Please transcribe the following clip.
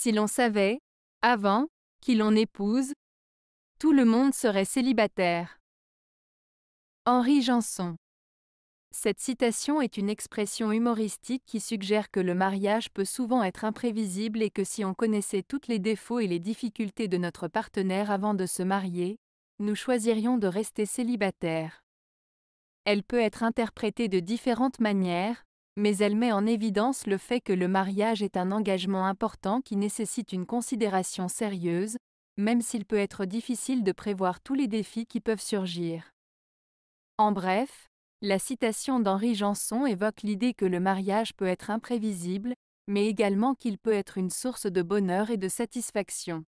Si l'on savait, avant, qui l'on épouse, tout le monde serait célibataire. Henri Jeanson. Cette citation est une expression humoristique qui suggère que le mariage peut souvent être imprévisible et que si on connaissait tous les défauts et les difficultés de notre partenaire avant de se marier, nous choisirions de rester célibataire. Elle peut être interprétée de différentes manières, mais elle met en évidence le fait que le mariage est un engagement important qui nécessite une considération sérieuse, même s'il peut être difficile de prévoir tous les défis qui peuvent surgir. En bref, la citation d'Henri Jeanson évoque l'idée que le mariage peut être imprévisible, mais également qu'il peut être une source de bonheur et de satisfaction.